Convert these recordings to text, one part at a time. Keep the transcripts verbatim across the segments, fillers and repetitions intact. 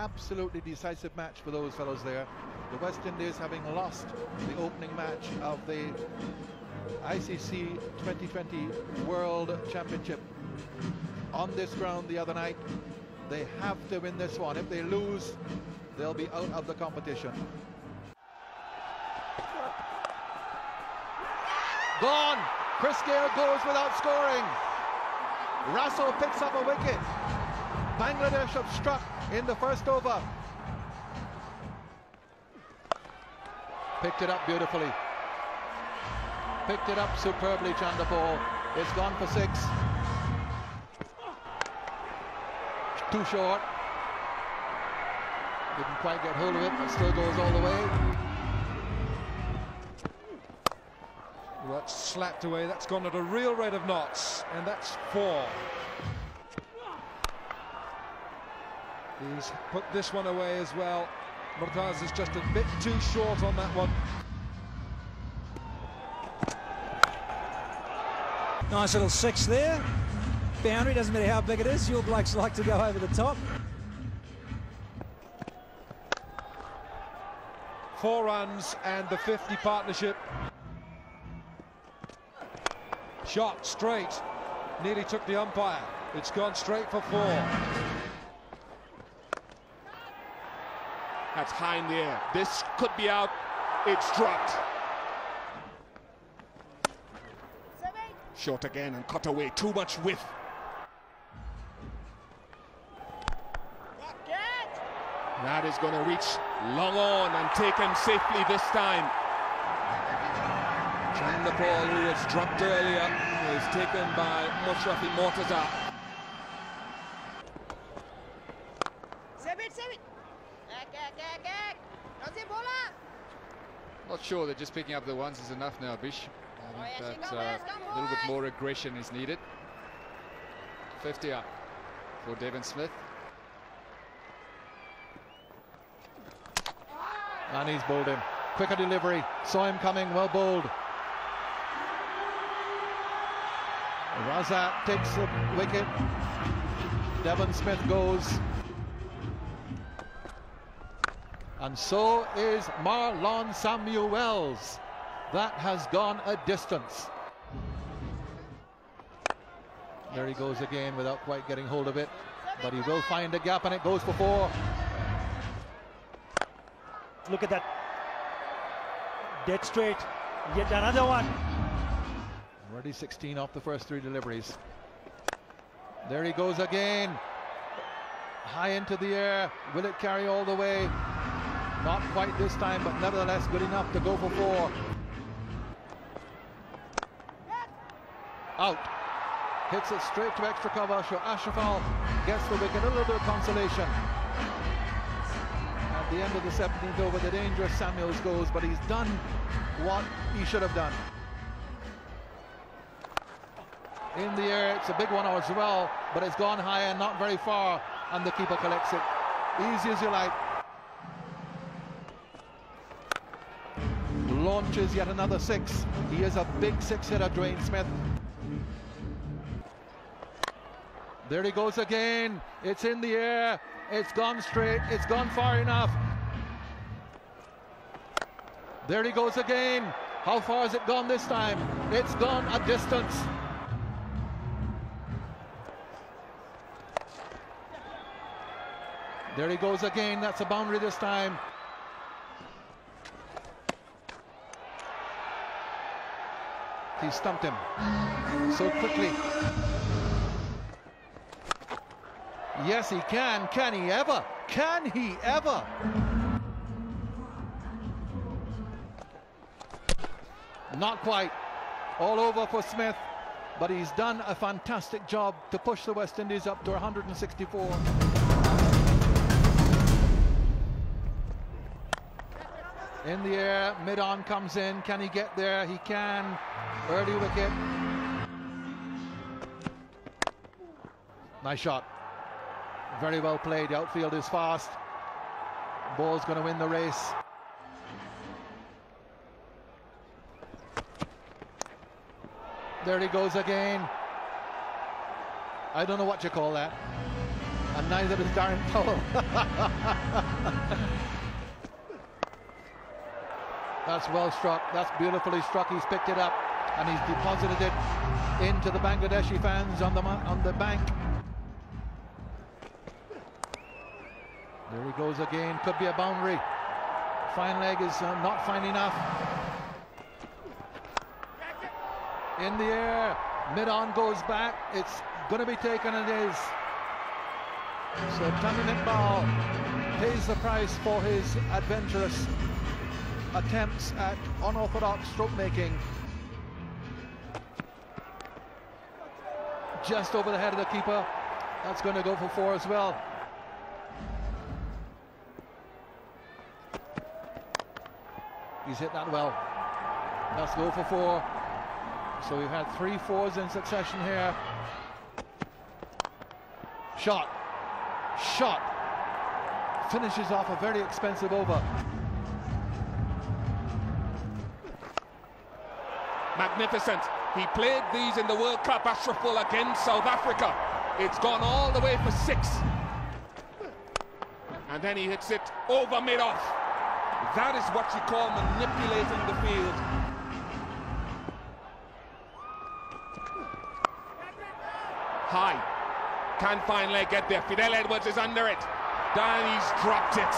absolutely decisive match for those fellows there. The West Indies, having lost the opening match of the I C C twenty twenty World Championship on this ground the other night, they have to win this one. If they lose, they'll be out of the competition. Gone. Chris Gayle goes without scoring. Russell picks up a wicket. Bangladesh have struck in the first over. Picked it up beautifully. Picked it up superbly, Chanderpaul. It's gone for six. Too short. Didn't quite get hold of it, but still goes all the way. Well, that's slapped away. That's gone at a real rate of knots, and that's four. He's put this one away as well. Mortaz is just a bit too short on that one. Nice little six there. Boundary, doesn't matter how big it is, your blokes like to go over the top. Four runs and the fifty partnership. Shot straight, nearly took the umpire. It's gone straight for four. That's high in the air. This could be out. It's dropped. Short again and cut away. Too much width. That is going to reach long on and taken safely this time. Chanderpaul, who was dropped earlier, is taken by Mushrafi Mortaza. Not sure they're just picking up the ones is enough now, Bish. I think that uh, a little bit more aggression is needed. fifty up for Devon Smith. And he's bowled him. Quicker delivery. Saw him coming. Well bowled. Raza takes the wicket. Devon Smith goes. And so is Marlon Samuels. That has gone a distance. There he goes again without quite getting hold of it. But he will find a gap and it goes for four. Look at that. Dead straight. Yet another one. Already sixteen off the first three deliveries. There he goes again. High into the air. Will it carry all the way? Not quite this time, but nevertheless good enough to go for four. Out. Hits it straight to extra cover. So Ashraful gets the wicket. A little bit of consolation. At the end of the seventeenth over, the dangerous Samuels goes, but he's done what he should have done. In the air, it's a big one as well, but it's gone high and not very far, and the keeper collects it. Easy as you like. Launches yet another six. He is a big six-hitter, Dwayne Smith. There he goes again. It's in the air. It's gone straight. It's gone far enough. There he goes again. How far has it gone this time? It's gone a distance. There he goes again. That's a boundary this time. He stumped him so quickly. Yes, he can. Can he ever? Can he ever? Not quite. All over for Smith, but he's done a fantastic job to push the West Indies up to one hundred sixty-four. In the air, mid-on comes in. Can he get there? He can. Early wicket. Nice shot. Very well played. The outfield is fast. Ball's going to win the race. There he goes again. I don't know what you call that. and neither is Darren Powell. That's well struck, that's beautifully struck, he's picked it up and he's deposited it into the Bangladeshi fans on the, on the bank. There he goes again, could be a boundary. Fine leg is uh, not fine enough. In the air, mid-on goes back, it's going to be taken, it is. So Tamim Iqbal pays the price for his adventurous attempts at unorthodox stroke making. Just over the head of the keeper, that's going to go for four as well. He's hit that well. That's go for four. So we've had three fours in succession here. Shot. Shot. Finishes off a very expensive over. Magnificent. He played these in the World Cup, Ashraful, against South Africa. It's gone all the way for six. And then he hits it over mid-off. That is what you call manipulating the field. High. Can fine leg get there. Fidel Edwards is under it. Down, he's dropped it.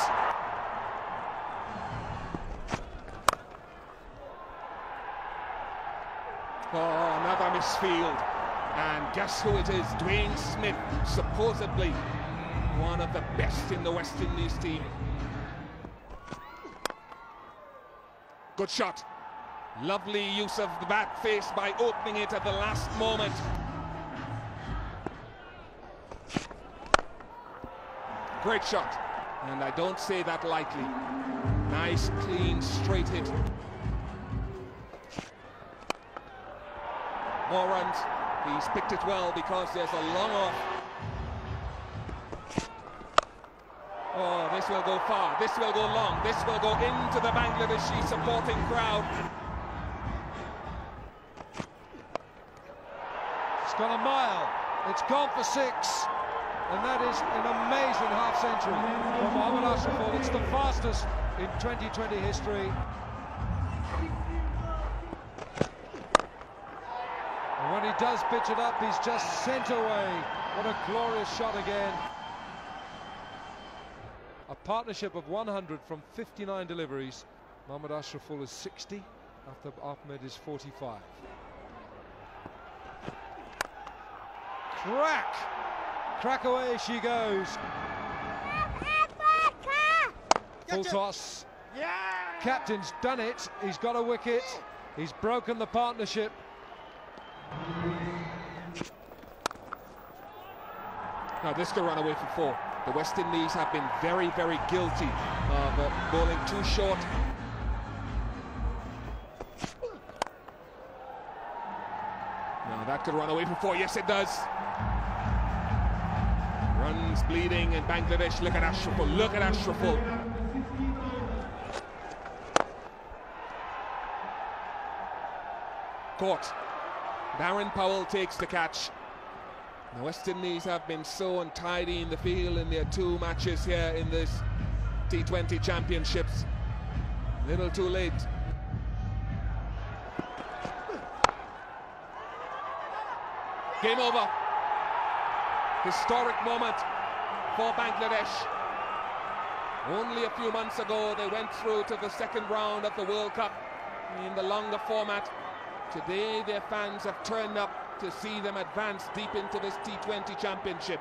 Oh, another misfield. And guess who it is? Dwayne Smith, supposedly one of the best in the West Indies team. Good shot. Lovely use of the back face by opening it at the last moment. Great shot. And I don't say that lightly. Nice, clean, straight hit. More runs. He's picked it well because there's a long off. Oh, this will go far. This will go long. This will go into the Bangladeshi supporting crowd. It's gone a mile. It's gone for six. And that is an amazing half-century for Mohammad Ashraful. It's the fastest in twenty twenty history. And when he does pitch it up, he's just sent away. What a glorious shot again. A partnership of one hundred from fifty-nine deliveries. Mohammad Ashraful is sixty, after Ahmed is forty-five. Crack! Crack away she goes. Full toss. Yeah. Captain's done it. He's got a wicket. He's broken the partnership. Now this could run away for four. The West Indies have been very, very guilty of uh, bowling too short. Now that could run away for four. Yes, it does. Runs bleeding in Bangladesh. Look at Ashraful. Look at Ashraful. Caught. Darren Powell takes the catch. The West Indies have been so untidy in the field in their two matches here in this T twenty Championships. A little too late. Game over. Historic moment for Bangladesh. Only a few months ago they went through to the second round of the World Cup in the longer format. Today their fans have turned up to see them advance deep into this T twenty Championship.